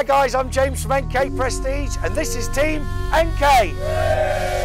Hi guys, I'm James from Enkae Prestige and this is Team Enkae.